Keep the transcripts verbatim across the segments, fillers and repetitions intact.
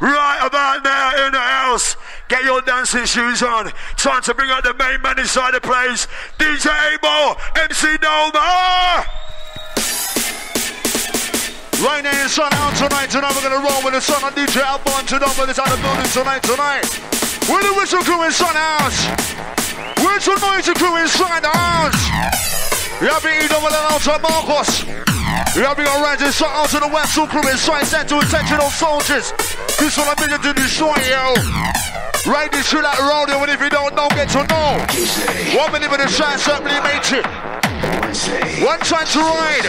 Right about now in the house, get your dancing shoes on. Time to bring out the main man inside the place. D J eight ball, M C Domer. Right now, sun out tonight. Tonight we're gonna roll with the sun on D J eight ball and Domer. It's out of the building tonight. Tonight, we're the whistle crew in sun house. We're the noisy crew inside the house. We have been eating with an outside Marcus. We are being arranged inside out to the west, all crew inside, sent to attention on soldiers. This one I'm going to destroy you. Right this through that road, and if you don't know, get to know. One minute with a chance, certainly made it. One chance to ride.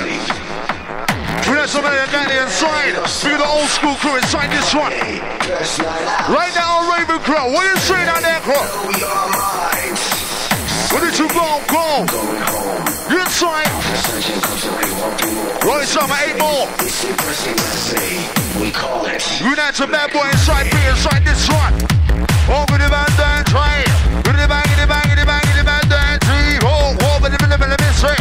We have somebody again inside. We got the old school crew inside this one. Right now, Raven Crow, what are you saying out there, Crow? What did you go? Go. You inside. Rolling summer, eight more. We call it. You that's a bad boy inside me, inside this one. Over the band dance, right? Over the bang, the bang, the bang, the band dance. Oh, over the middle of the mystery.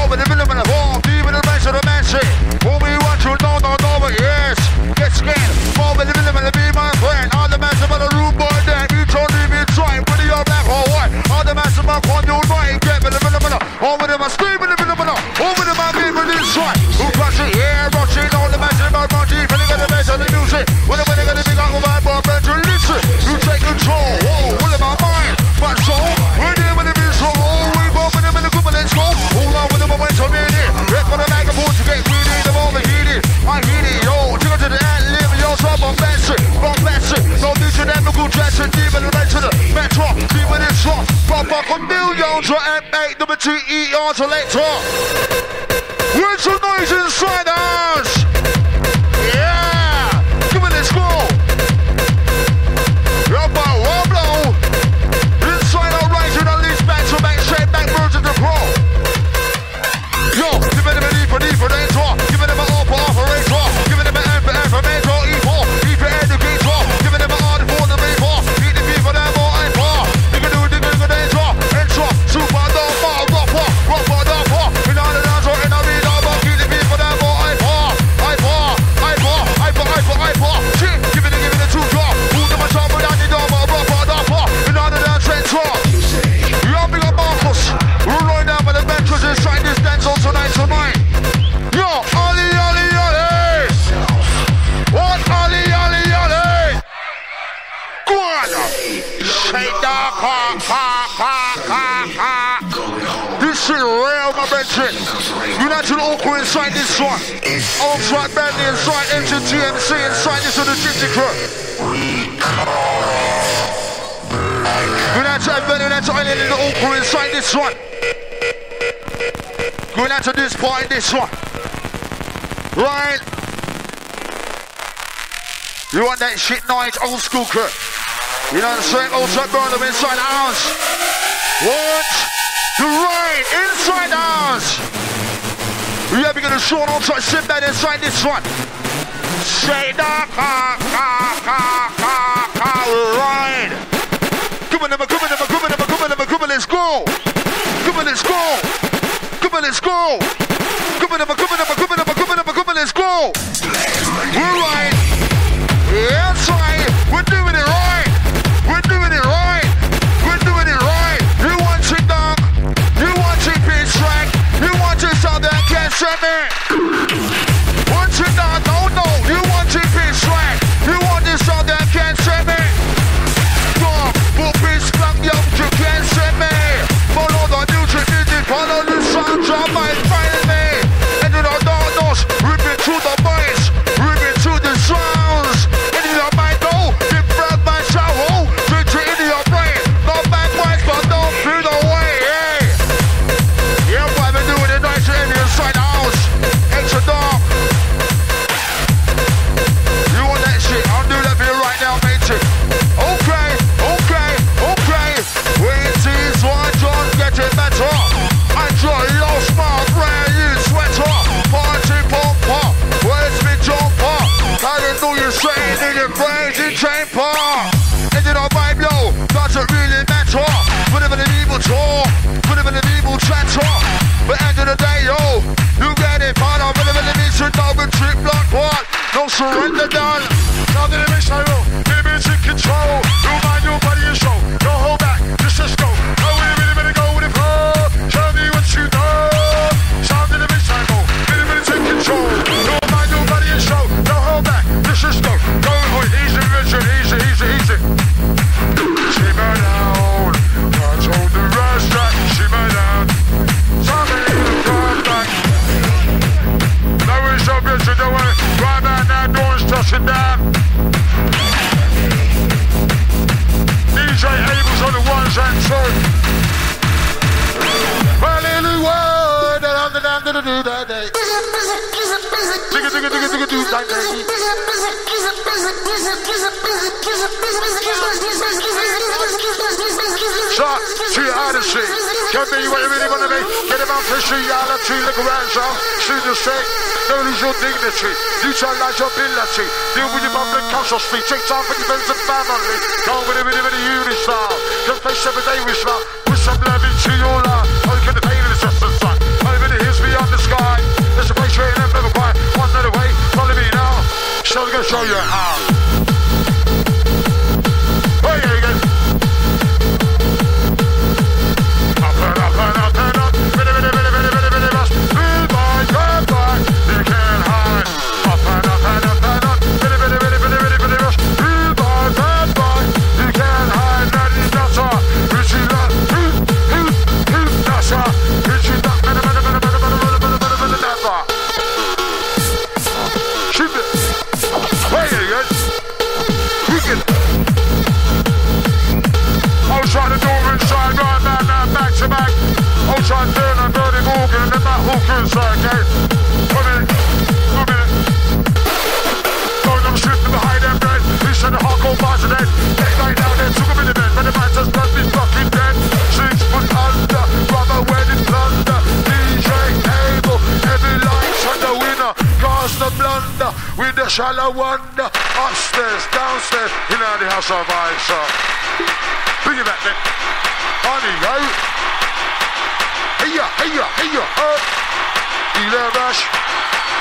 Over the middle of the wall. Even the mess of the messy. What we want you to know, don't know, but yes. Get scared. Over the middle of the be my friend. All the mess of the room, boy, that you told me it's right. Put it your back or what? All the mess of my one, you right. Get over the middle of the over the mess. T E R to let talk. Where's the noise inside the house? Yeah! Give it a score. Rubber, wobble. Inside our right to the least back to back, straight back, merge the pro. Yo, give it a E for D for that talk. Give it a O for operator. Give it a N for F for mentor, E for E for educator. Give it a R for the main for. E the B for that ball and bar. You can do it, you can do that talk. And talk, super dog. United Oakwood inside this one. All track band inside, M G T M C inside this of the Gypsy Crew. United Avenue, United Island in the Oakwood inside this one. Going out to this part in this one. Right. You want that shit night old school crew. You know what I'm saying? Old track band inside the house. What? You're right, inside the house. We have been gonna show on try sit back inside this one. Say da ka ka ka ka ka right. Come on, come on, come on, come on, come on, come on, let's go. Come on, let's go. Come on, let's go. Come on, come on, come on, come on, come on, come on, let's go. We're right. Inside, we're doing it right. We're doing it right. We're doing it right. You want it down. Track. You want it sound that can't send it. Want it not, no, no. You want it bitch track. You want it sound that can't send it. Dumb, but bitch black young, you can't send me. Follow the new tradition, follow the sound, drop my find me. And you don't know those, rip it through the voice, rip it through the sounds. And you don't mind though, get proud by shower, drink it into your brain. No backwards, but don't feel the way. Inside the house, extra dark. You want that shit? I'll do that for you right now, mate. Okay, okay, okay. Wait, this one just getting better. I draw your smile, brand new sweater. Party bumper, where's me jumper? I didn't know you saying in your crazy chamber. And you know, vibe, yo, doesn't really matter. Put him in an evil tour, put him in an evil chatter. But end of the day, yo, you get it, man. I'm really, really need to know the trip, block, what? no surrender, down. Now that it makes I roll, baby, it's in control. Your mind, your body, your soul. Don't hold back, just let's go. No, we really better go with the flow. Tell me what you know. Sound that it makes I roll, baby, it's in control. Your mind, your body, your soul. Don't hold back, just let's go. Go with it, easy, easy, easy, easy, easy. Simmer down, God's hold the rush back. Simmer down, something in the front back. So good to do it. Right back now, doors touching down. D J Abel's on the ones and twos. My little world, that I'm the damn gonna do that day. Digga, digga, digga, digga, do that day. Shot to your Odyssey. Can be what you really want to be. Get about fishing, y'all. Let's see, look around, y'all. Shoot the shake. Don't lose your dignity, utilize your ability. Deal with your public council speech, take time for your friends and family. Go with it, with it, with it, unistyle. Just face every day we smile. Put some love into your life. Open the pain of the system's life. Over the hills beyond the sky. There's a place where you never cry. One other way, follow me now. So I'm gonna show you how. Hey, here you go. Up and up and up and up. Biddy, biddy, biddy, biddy, biddy, biddy, bust. Move by, drive by. I'm doing a dirty organ and that hooker's like, hey, come in, come in. Throwing them shit behind them bread. He said the hardcore bars are dead. They lay down there, took a minute bed. But the man says blood be fucking dead. Six foot under, brother wedding plunder. D J Abel, every light's on the winner. Cast the blunder with the shallow wonder. Upstairs, downstairs, you know the house of I, so bring it back, Nick. On you go. Hey ya, hey ya, hey ya, up! Feel that rush,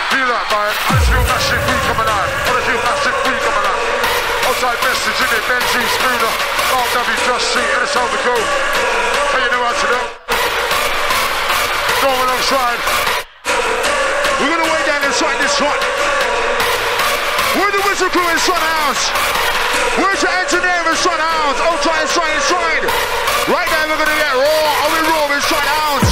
feel that vibe. I just feel massive weak on my line. I just feel massive weak on my line. Outside message in it, Benji, Spooner, R W, Just Seat, and it's over cool. Hey, you know how to do it. Go alongside. We're gonna wait down inside this one. Where the whistle crew in Sun House? Where's your engineer in Sun House? Outside, inside, inside. Right now we're gonna get raw. Are we raw? We're inside out.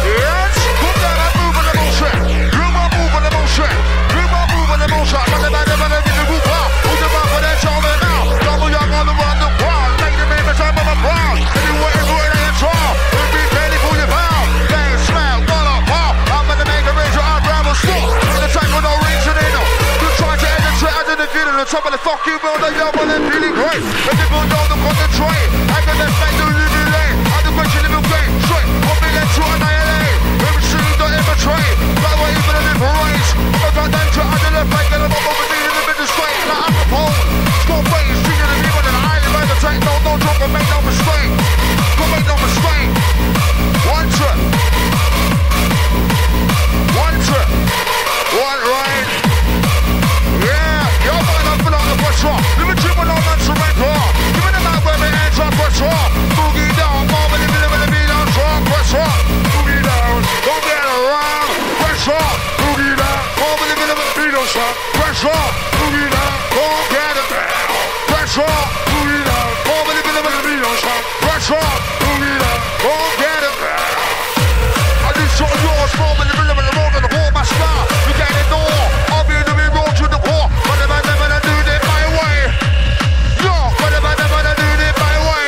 Yes. Put down that move on the motion. Move up, move on the motion. Move up, move on the motion. Run the man, the man, the move up. Put the man for that shoulder now. Double young on the run, the crowd. Make the man the time on the crowd. If you want, if you want, then draw. We'll be ready for your pound. Gang smell, wall up, wall. I'm gonna make a ranger. I'll grab a stick. The time with no range in it. You're trying to end the trend under the feet on the top of the fucking world. I love when I'm feeling great. If you go down, I'm gonna try it. I can let my do you. To annihilate, every shooting don't ever try. That's why you're gonna live for rights. I've got them to identify, get them up over the in the middle straight. Like I'm a pole, score brains, treating the people in the island by the tank. No, no, don't go make no mistake. Don't make no mistake. One trip. One trip. One right. Yeah, you're fine, I'm filling out the pressure. Give me two more long and surrender. Give me the man where my hands on pressure. Boogie down, mom, and the middle of the beat. Press up, boogie down, don't get around. Press up, boogie down, over the middle of the beat, don't stop. Press up, boogie down, don't get around. Press up, boogie down, over the middle of the beat, don't stop. Press up, boogie down, don't get around. I need some of yours, over the middle of the road, and the wall, my smile. You got the door, I'll be in the main road to the core. But if I never do that my way, no, but if I never do that my way,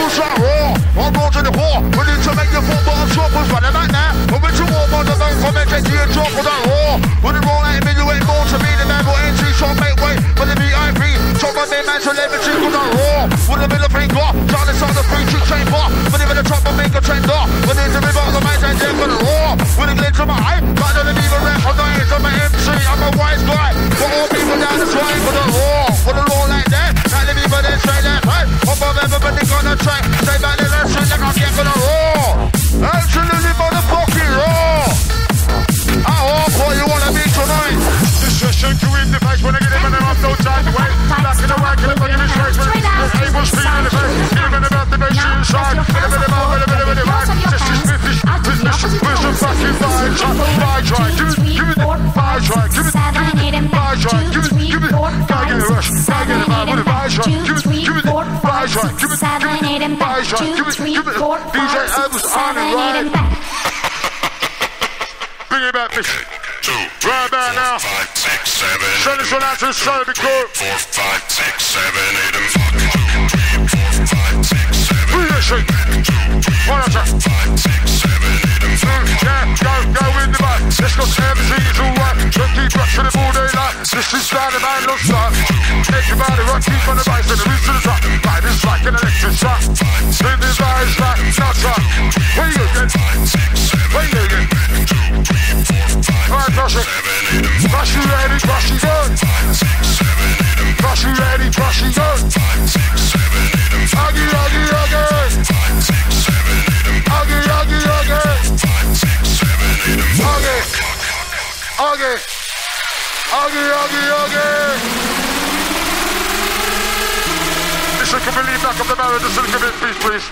goose out raw. I'm going to the war. We need to make the football choppers run about now. But when you walk on the road, come and take your job for that war. When you roll out in you ain't more to be the man for N T, so make way for the V I P. Talk about their man to let me cheat for that war. With a middle finger, trying to start the free cheek chamber. But even the top of make a trender. But there's a river on the man's idea for the war. With a glitch on my eye, but I don't even rap on the edge. I'm an M C, I'm a wise guy. For all people down the train for the war. For the law like that, not the people that say that, hey. Up of everybody gonna try, say that little. I'm getting gonna roar. Absolutely motherfucking roar. How hardcore you wanna be tonight? This shit Play back, miss. Right back now. Send this one out to the side of the court. Three, one on top. Yeah, go, go in the back. Let's go to M C, it's all right. So keep rushing the ball, they like. This is how the man looks like. Everybody right, keep on the base and the reach to the top. Vibe is like an electric shock. Spin his eyes like Nacha. Where you again? Where you again? Alright, rush it. Rush you ready, rush you go. Rush you ready, rush you go. Huggy, huggy, huggy. Five, six, seven, eight, and Augie, Augie, Augie. Five, six, seven, eight, and Augie, Augie, Augie, Augie, Augie. Listen, can we leave back of the barrier just a little bit, please, please?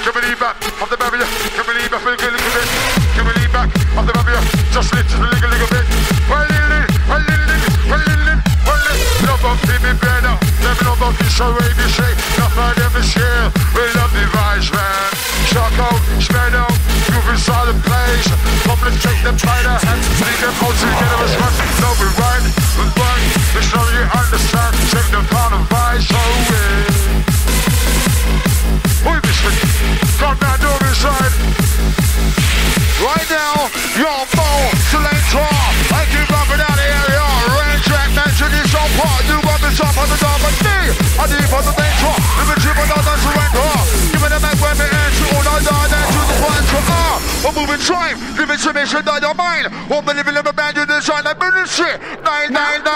Can we leave back of the barrier? Can we leave back a little bit? Can we leave back of the barrier? Just literally a little, little bit. Well, little, well, little, well, little, well, little. Love on T V, better. Never know about this show, baby, shake. I never share with love device, man. Choco, Spano, you're inside the place. Public take them by the hand, leave them all together as one. No, we run, we run, we show you understand. Take them down and rise away. We'll be sticking, come down, door inside. Right now, your ball, cilantro. I keep up and out of here, y'all. Red track, man, to this own part. You rub this up on the top of me. I need for the bench, let me trip on the surrender. Give me the back when we answer, all I die, then to the front. Ah, we're moving time, give me submission, die your mind. Or believe in the band, you design the ministry. Nine, nine, nine.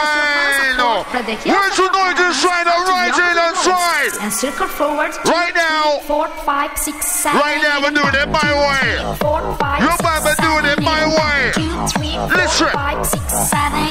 Where's the noise inside? I'm right in and side. And circle forward. Right now. Four, five, six, seven. Right now, we're doing it my way. Four, five. Yo, man, we're doing it my way. Listen.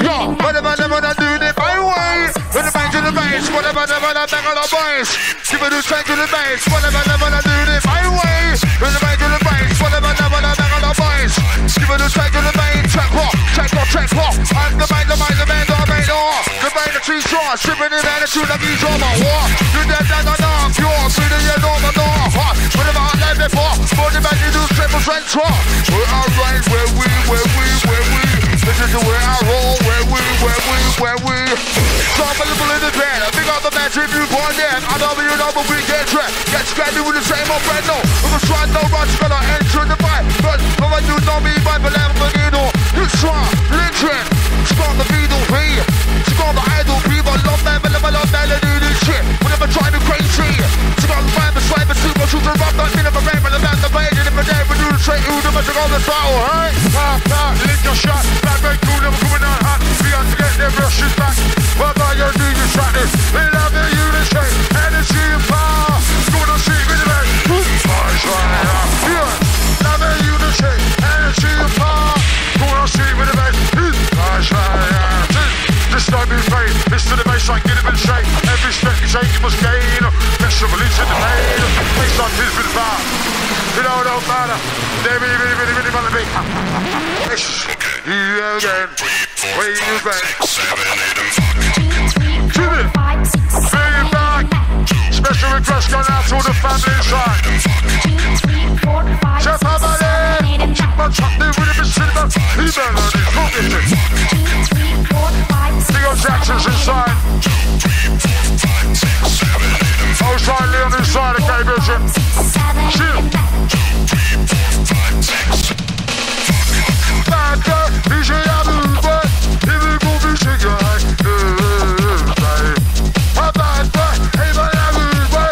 Yo, whatever, never gonna do it my way. With the band to the bass, whatever, never gonna bang on the bass. Give me the strength to the bass, whatever, never gonna do it my way. With the band to the bass, whatever, never gonna bang on the bass. Give me the strength to the bass, check rock, check rock, check rock. I'm the man, the man, the man, the man, the man, the tree straw, stripping it and the shoot like he's on my wall. You dead like a knock, you're through the end of the door. Whatever I like before, for the man, you do triple strength rock. We're alright, where we, where we, where we. This is the way I roll, where we, where we, where we. So I'm a little in the bed, I think I'm the match if you want them. I know you know, but we get trapped. Get scrappy with the same old friend, no. If it's right, no rush, gonna enter the fight. But if you know me, by the level of needle, you try, literally. Score the beetle here, score the idol people. Love that, but never love that, they do this shit. Whenever try to crazy. Score the five, the slave, the super shooter, rock, don't feel the rain, but I'm out the pain. And if I never do the straight, who never took all the battle, hey? Ha, ha, lick your shot. Bad break, you never coming out hot. We got to get their rushes back. What about your new you shot this? We love the unity, energy and power. Going on street with the man. Eyes right up. Yeah, love the unity, energy and power. Going on street with the man. Eyes right up. This time is paid. It's to the baseline, get him in shape. Every step you take, you must gain. Pressure release in the pain. Next time he's been far. You know, it don't matter. They really, really, really, really want to be. It's you again. Where you been? Jimmy, bring it back. Special request going out to all the family inside. Chef Hamadi. Chipman Chutney, William and Silver. He's been on his cooking. Leo Jackson's inside. Oh, sorry, Leon inside, okay, vision. Chill. Bad guy, D J Aluba. Here we go, D J guy. Bad guy, hey, man, Aluba.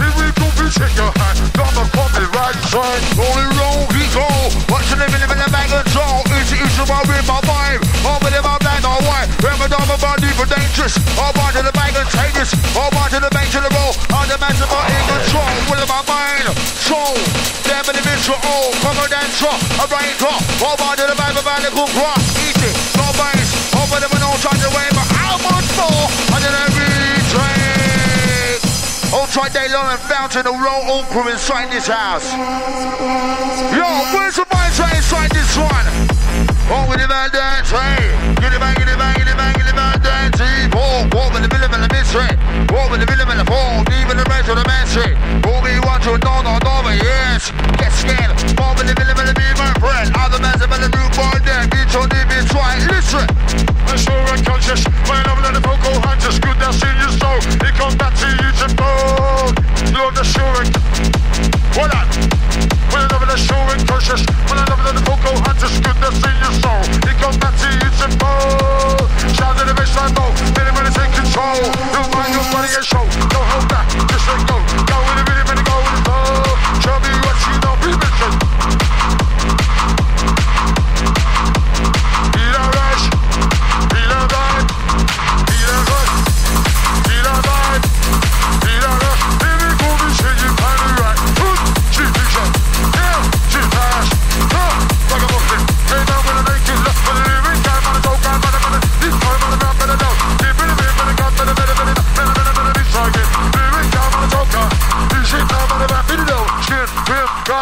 Here we go, D J guy. Got my puppy right inside. Only wrong, he go. Watching him in the bag of draw. It's easy, my rib, my vibe. Over there, my bag, all white. Remember, I'm about deep and dangerous. All right to the bank and take this. All right to the bank to the roll. All the man's about in control. Will of my mind. Soul. Damn it, it's your own. Come on, dance, rock. A brain drop. All right to the bank of the good rock. Easy. No base. Over them and all trying to wait. But how much more? Under the retrain. All tried day long and fountain. A roll open inside this house. Yo, where's the mind train inside this one? Oh, with the bad dance, hey. Get it back, get it back, get it back, get it back, dance, hey. Oh, walk with the villain and the mystery. Walk with the villain and the fall. Deep in the rest of the mansion. Oh, we want you, no, no, no, but yes. Get scared. Walk with the villain and the demon, pray.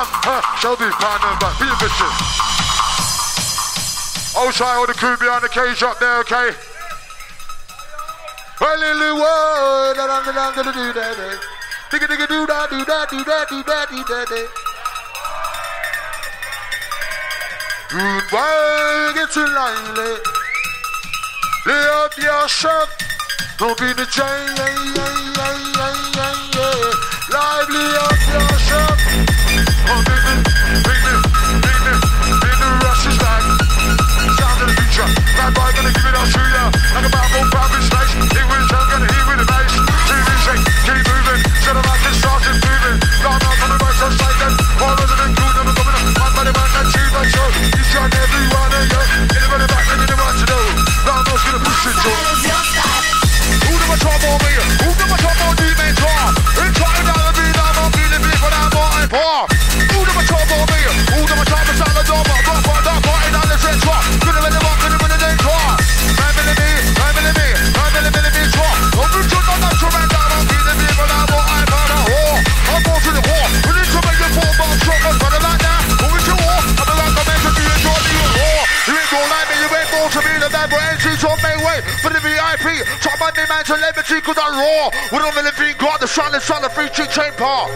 huh, shall be found and back. Be ambitious. I'll try all the crew behind the cage up there, okay? Hallelujah. Digga digga do that, do that, do that, do that, do that. Goodbye, get to line. Lay up your shop. Don't be the giant. Lively up your shop. Oh, baby, baby, baby, baby, rush is back. Sound of the future. Bad boy gonna give it all to ya. Like a bad old pop, it's nice. He will jump, gonna hit with a nice. Keep it shake, keep moving. Set a back and start improving. Gone out on the right side, like that. All those are included, never coming up. One by the man, that two by two. He's got everyone in ya. Anybody back, let me know what to do. Round those gonna push it to. Who do I talk on me? Who do I talk on me? They talk. They try to dial me down. I'm feeling big, but I'm not in par. Who do I talk on me? Who do I talk to Salad Doma? Rock, rock, rock, rock, and I'm the central. Could've been the rock, could've been the day car. I'm in the me, I'm in the me, I'm in the me, I'm in the me, talk. Don't do too much, I'm too bad down. I'm feeling big, but I'm not in par. I'm going to the war. We need to make the four bomb truck. I'm running like that. Moving to war. I'm the last man to be a joy to your war. You ain't gonna like me, you ain't born to be the bad boy. Entries on my way for the V I P. Talk about me, man, celebrity, cause I roar. We don't really think God, the sun, the sun, the free chick chain par.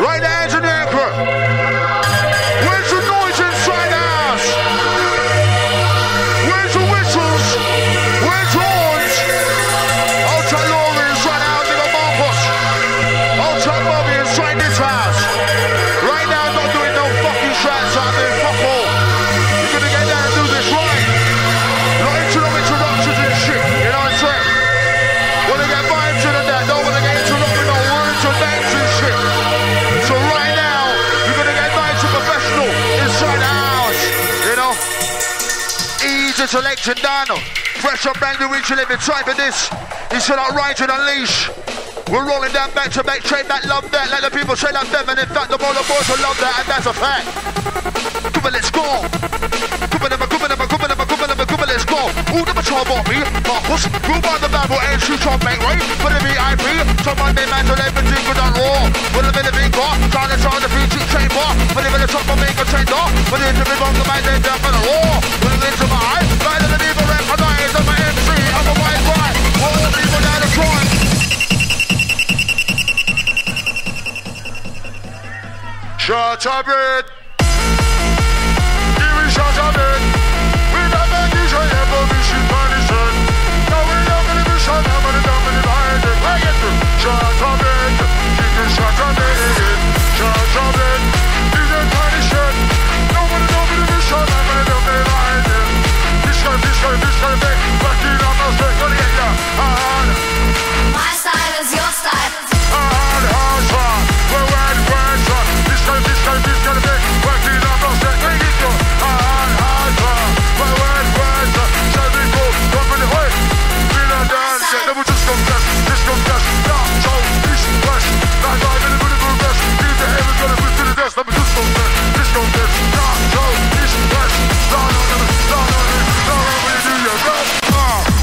Right there, hands in the anchor. Where's the noise inside the house? Where's the whistles? Where's the horns? I'll try Laurie inside the house, nigga Marcus. I'll try Bobby inside this house. Right now, I'm not doing no fucking shots out there, fuck all. Selection done, pressure bang the reach a little bit tight for this. He said, I'll ride and unleash. We're rolling down back to back, trade that, love that, let the people trade that them, and in fact, the more the boys will love that, and that's a fact. Come on, let's go. Come on, come on, come on, come on, come on, let's go. Who the patrol bought me? Marcus, who bought the Bible and shoot your mate, right? For the V I P, so Monday man, so they've been deeper than raw. For the minute big bar, trying to try the free cheap chain bar. For the minute top of me, go chain door. For the interview on the man, they're down for the war. For the into my eyes. Shut up, it. Here we shut up, it. We got that D J ever be she partisan. Now we don't gonna be shut up, but it's not gonna be hard to play it through. Shut up, it. Keep it shut up, it. Shut up, it. D J partisan. Nobody don't gonna be shut up, but it's not gonna be hard to. This guy, this guy, this guy, back. Back it up, I'll straight on the end. My style is your style. Hard, hard, hard. We're wide, wide, hard. This time, this gonna be working up, I'll set me into hard, hard, hard. My word, words, shall we go, come in the way. We don't dance, yeah, we just confess, just confess. Now, so, east, west, now, now, I'm in the middle of the rest. Keep the heavens, gonna put to the desk, let me just confess, just confess. Now, so, east, west, now, now, now, now, now, now, we do your best.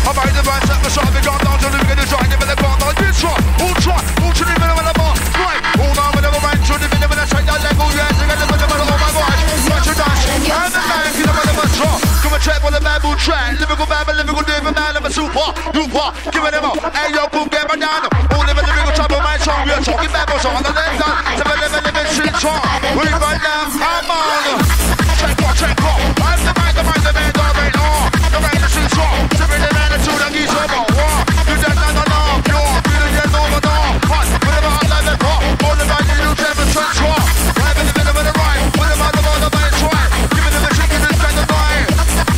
I'm out in the van, set my shot, we got down to the beginning, try, give me the part, now, this one, all try, all to the middle of the bar, right, all now, whenever I enjoy the video, when I say that level, yes, I got the better, but all my boys, watch your dash, I'm the man, keep the man in my truck, come and check what the man will track, lyrical man, but lyrical different man, I'm a super, duper, giving them up, hey, yo, boom, get my down, all them in the lyrical trouble, my song, we are talking battles on the left side, seven, eleven, eleven, street song, we right now, I'm on, check what, check what, I'm the man, the man, the man, the man, the man, the street song, seven, eleven, to the geese of a war. You just not alone. You're feeling it over the hot. Whatever I like the call. All the right you use every touch war. Live in the middle of the right. What about the other man's try? Give it to the chicken and kind of dying.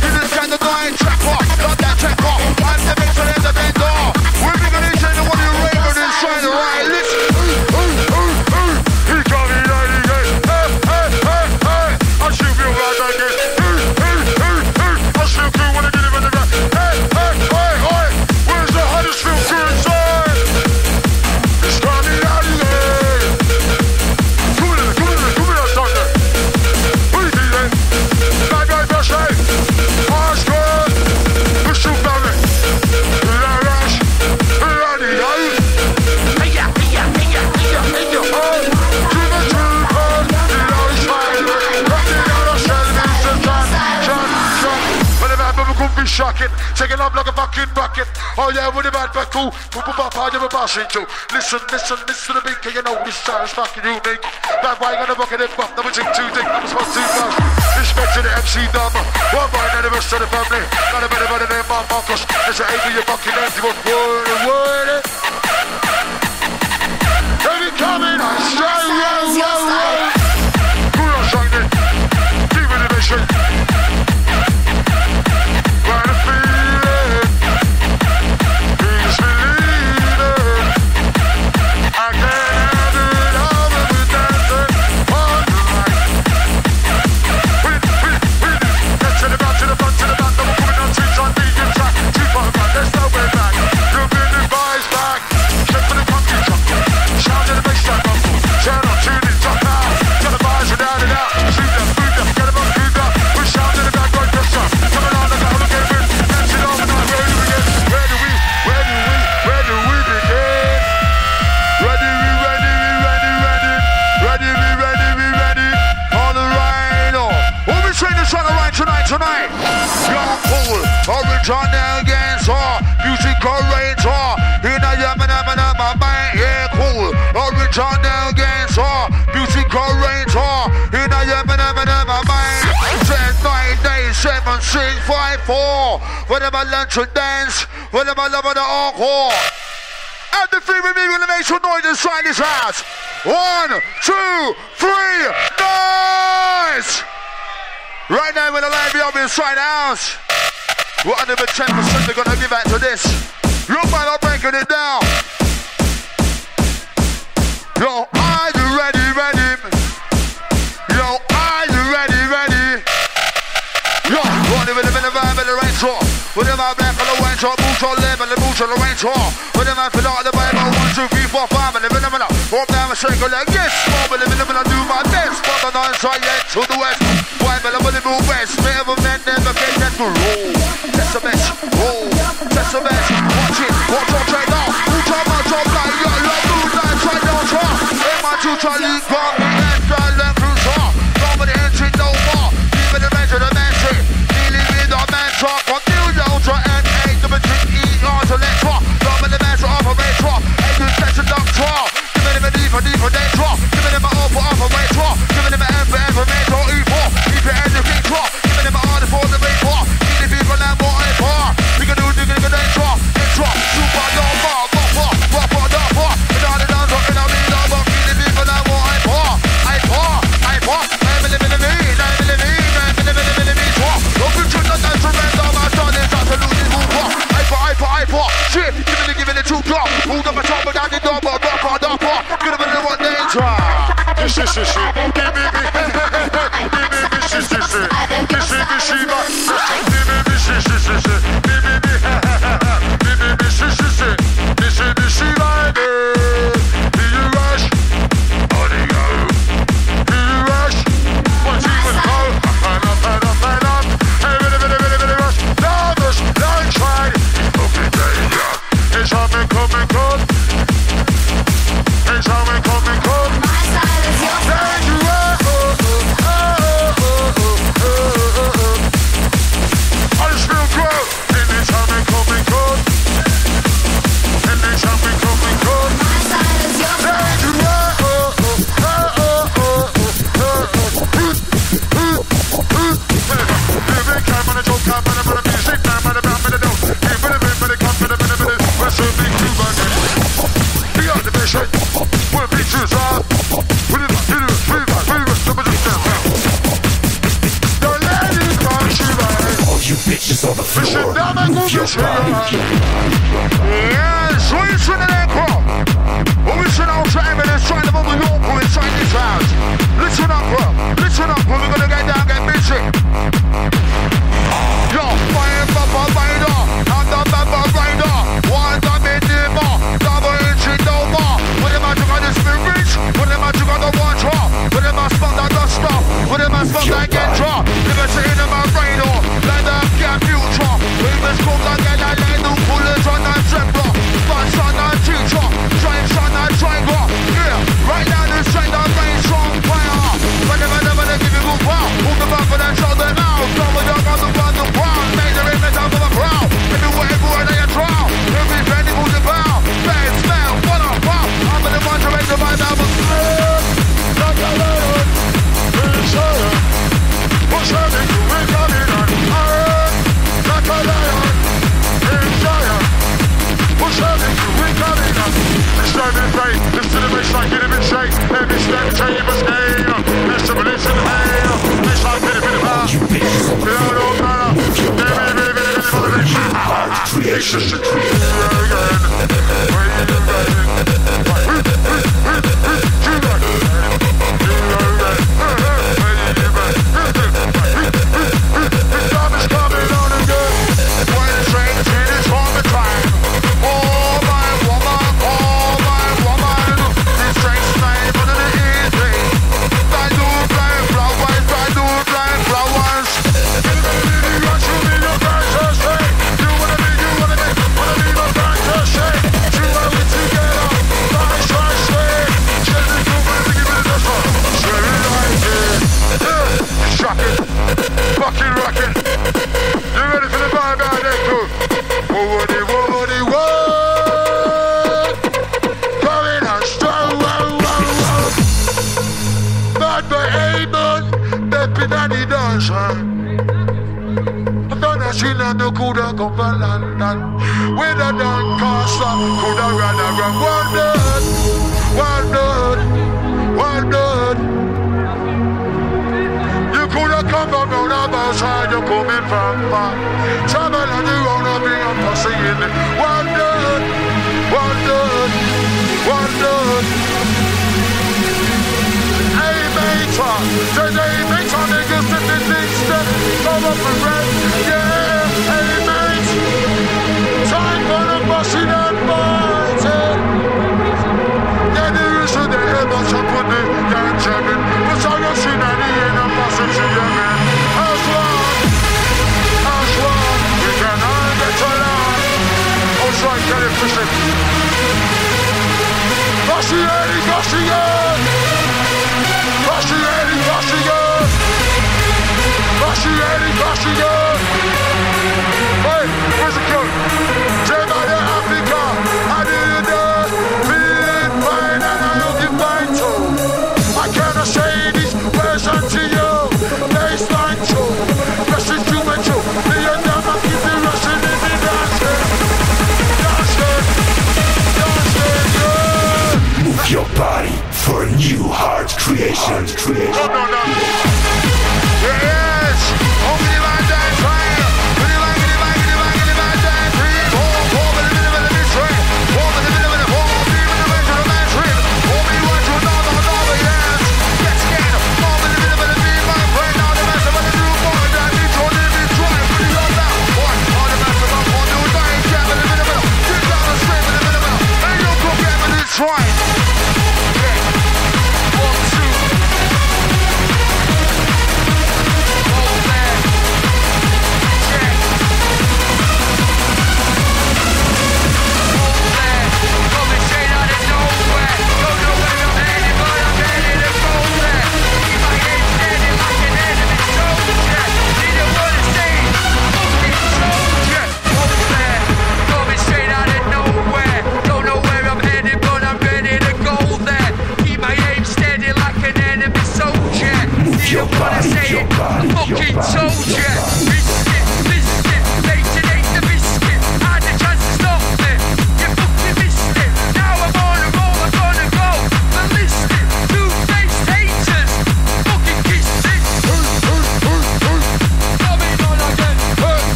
Give it kind of dying. Track off. Not that track off. I'm the best for the big door. We're bigger than each other. What are you raving inside the right? Listen. He got me ninety-eight. Hey, hey, hey, hey. I should be right like this. Hey, hey, hey, hey. it up like a fucking bucket. Oh yeah, with the bad back too. Boop boop boop, you're passing through. Listen, listen, listen to me, cause you know this style is fucking unique. Bad boy gonna bucket it up, number two, two, dick, number one, two, five. Respect to the M C Domer. One boy, now the rest of the family. Got a better by the name of Marcus. It's an A B, you fucking empty one. Word it, word it. They be coming, I say, yeah, yeah, yeah. Do not shine it. Deep in the mission. Tonight, young fool, original gangster, musical ranger, in a yamanamana, my man, yeah, cool, original gangster, musical ranger, in a yamanamana, my man, ten, nine, eight, seven, six, five, four, whenever I learn to dance, whenever I love the encore, at the three, we're gonna make some noise inside this house, one, two, three, noise! Right now, when the line be up inside the house, we're under the ten percent they're gonna give out to this. Look, man, I'm breaking it down. Yo, are you ready, ready? Yo, are you ready, ready? Yo, one in the middle of the vibe and the rain draw. With them out black and the white draw, boots on left and the boots on the rain draw. With them out fill out the vibe on one, two, three, four, five, and the middle of the walk down and circle like this. But the middle of the do my best. From the north side yet to the west. But I'm gonna move west, never met, never been, that's the rule. That's the best, roll, that's the best. Watch it, watch your train now. Who's on my top line, you love who's on try down top. Hey, my two try lead bar, left side, left who's on. Don't put the entry no more, even the rest of the mansion. Dealing with our man truck, from New York to N A, the between E R to let's rock. Don't put the master off a red drop, and the session up twelve. Give it him a D for D for that drop. Give it him an O for off a red drop. Give it him an M for M for man or E for. Keep your energy drop, giving them an order for the big war. Keep the people that more and more. We can do the good, good, drop, and drop. Super, don't fall, go for, go for, go for. And all the dance, and all the love, but keep the people that more and more. I pour, I pour, I believe in the me, I believe in me, I believe in the me, I believe in me, drop. Don't be true, not that tremendous, all my son is absolutely move for. I pour, I pour, I pour, shit, give me the, give me the two drop. Move up a top, but I did not, but rock, rock, rock, rock. Give them another one, they drop. This is the shit, give me, give me, give me. This is it. This is the Shiba. This is this is it. This is it. This is the Shiba. Do you rush? How do you go? Do you rush? What's even go? Up and up and up and up. Hey, really, really, really, really rush. Now rush, now try. Okay, yeah. It's time and come and come. It's time and come and come. My style is your style. Yeah, so you should have that crop. Well, we should all try and let's try to move the local inside this house. Listen up, bro. Listen up, bro. We're gonna get down, get busy. Yo, fire, bumper, rider. I'm the bumper, rider. One time in the bar. Double engine, no more. What am I doing on this big bitch? What am I doing on the one drop? What am I smoke that got stop? What am I smoke that get dropped? If I say in my radar, like the gap future. Let's go down and I let no bullets on that zebra. But son and teacher, trying son and triangle. Yeah, right now this trend I'm going strong fire. Whenever, never, they give you That's right, let's get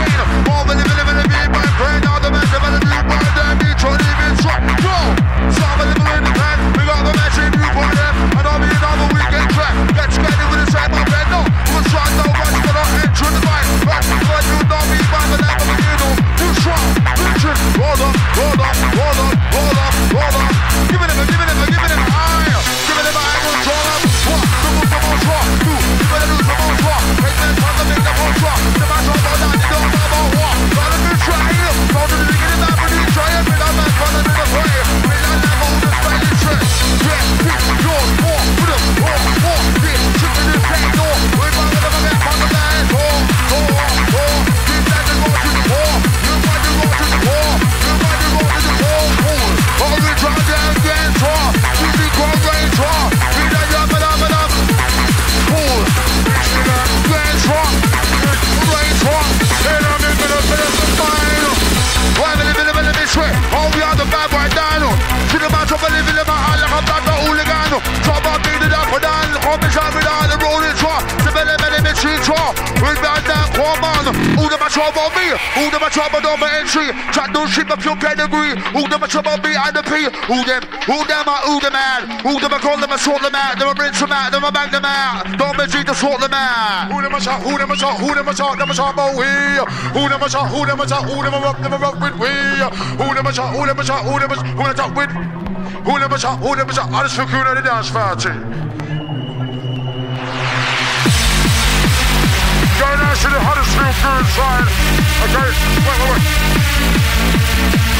'em. All the living, living, living, my brain, all the mess, about the new world, that me, trying to We're down the competition, we're down the rolling truck. The belly, belly, mitchy truck. We're down that poor man. Who never trouble me? Who never trouble number entry? Track no ship of your pedigree. Who never trouble me and the P? Who them? Who them are? Who the man? Who never call them and sort them out? Never bring them out, never bang them out. Don't be G to sort them out. Who never shot? Who never shot? Who never shot? Never shot about we. Who never shot? Who never shot? Who never rock? Never rock with we. Who never shot? Who never shot? Who never? Who never shot with? Who never shot? Who never shot? I just feel cool at the dance party. Going out to the Huddersfield Crew side. Okay, wait, wait, wait.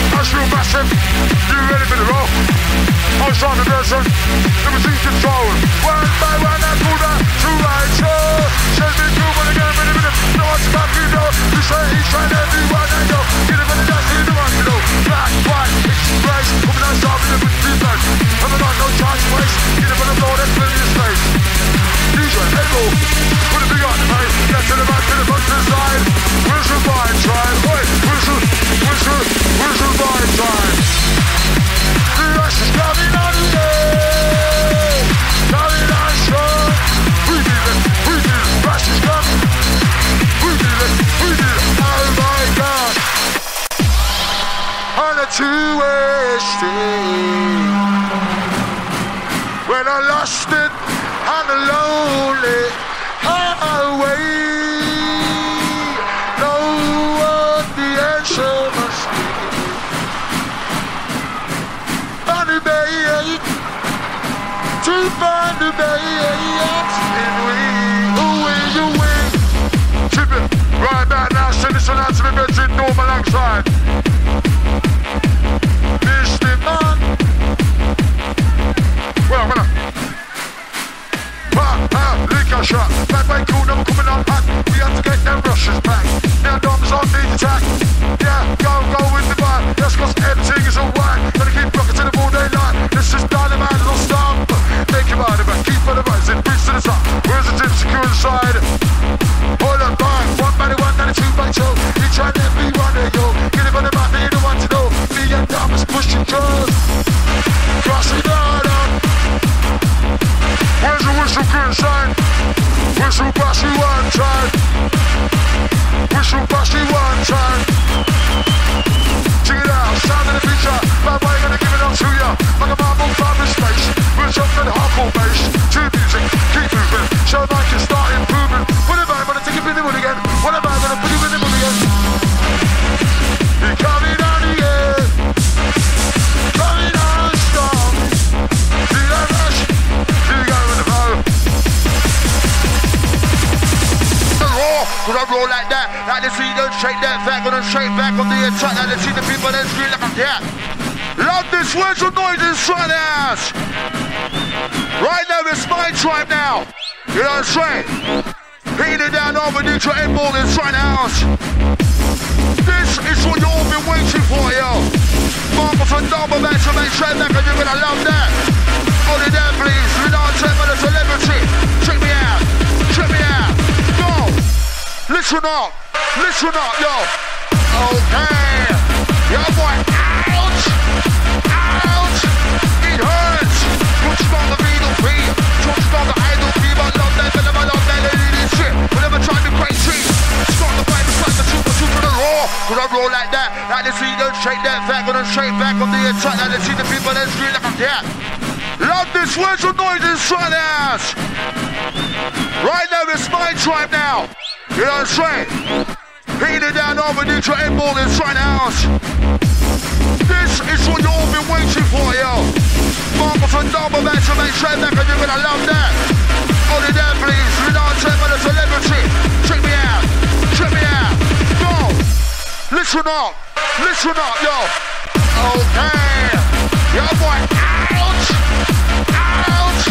Huddersfield Massive, you ready for the roll? I'm Simon Benson, limousine control. One by one, I pull that two right, so. Says me cool, but again, but even if no one's back, you know. You say he's trying everyone, I know. Get him on the dance, you know, you know. Black, white, express, coming out, starving, living, defense. I'm not no time to waste. Get him on the floor, that's plenty of space. D J eight ball, put a big on, mate. Get to the back, to the front, to the side. Whistle by time, wait, whistle, whistle, whistle by time. The rest is coming on the day. Coming on strong. We did it, we did it, rest is coming. We did it, we did it, oh my God. On a two-way street. When I lost it, I'm lonely, highway. No one the answer must be. Find a bay, to find a bay, and we, away, away. Tripping, right back now, send this one out to the bedroom door, my alongside. Mister Man. Well, well, liquor shot, bad way cool, never coming on back. We have to get them rushes back. Now Dom's on the attack. Yeah, go, go with the bar. That's cause everything is alright. Gonna keep rocking to the all day night. This is dynamite, little stomp. Make him out of it, keep on the rising, reach to the top. Where's the dip secure inside? Hold on, by one by one, nine, two by two. You try to be one of you. Get it on the map that you don't want to know. Me and Dom is pushing through. Crossing down where's the whistle good sign? Whistle bassy one time. Whistle bassy one time. Check it out, sound of the feature. My boy gonna give it up to ya. Like a marble family space. We're jumping hardcore bass. Two music, keep moving. Show I can start improving. What am I gonna take it in the mood again? What am I gonna put you in the mood again? You're coming out again. Coming out strong. See that rush? Cause I roll like that, like the sea don't shake that back, gonna shake back on the attack, like they see the people that scream like a cat. Love this virtual noise inside the house. Right now it's my tribe now. You know what I'm saying? Hitting it down over Detroit and ball inside the house. This is what you all been waiting for, yo. Marcus and Domer back to make straight back and you're gonna love that. Hold it down please, we don't take by the celebrity. Check me out, check me out. Listen up, listen up, yo. Okay, yo boy, ouch, ouch, it hurts. Touch about the needle free, touch about the idle free, but love that, but never love that, lady, this shit. We never tried to break trees. Start the fight, the fight, the super, super, the roar. Cause I roll like that, like this, you don't shake that back, gonna shake back on the attack, like they see the people that scream like a cat. Love this virtual noise inside the house. Right now, it's my tribe now. You know what I'm saying? Hitting it down over Detroit and ball inside the house. This is what you all been waiting for, yo. Marcus and Domer back to make straight back and you're gonna love that. Hold it down, please. We don't take by the celebrity. Check me out. Check me out. Go. Listen up. Listen up, yo. Okay. Yo, boy. Ouch. Ouch.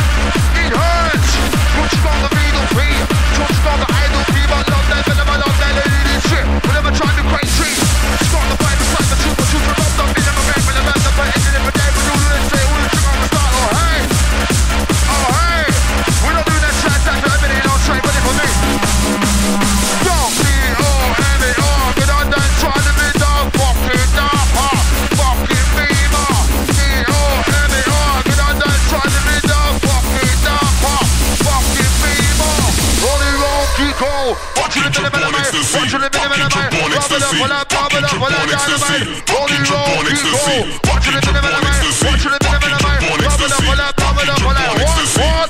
It hurts. Touch about the needle free. Touch about the idol free. I love that, but never love that, lady, this shit. We never tried to break trees. Start the fight, the fight, the super, super, love, love, me, never ran, but never had the fight, and never day, but all this day, all this shit on the start, oh hey, oh hey. We don't do that trash, that's for everything, don't trade, but it for me. Don't be all, and it all, but I don't try to be dog, fucking dog, fucking female, be all, and go. What you living in my mind? What you living in my mind? Bubble up, bubble up, bubble up, bubble up, dynamite. Rolling roll, keep go. What you living in my mind? What you living in my mind? Bubble up, bubble up, bubble up, bubble up. One, one,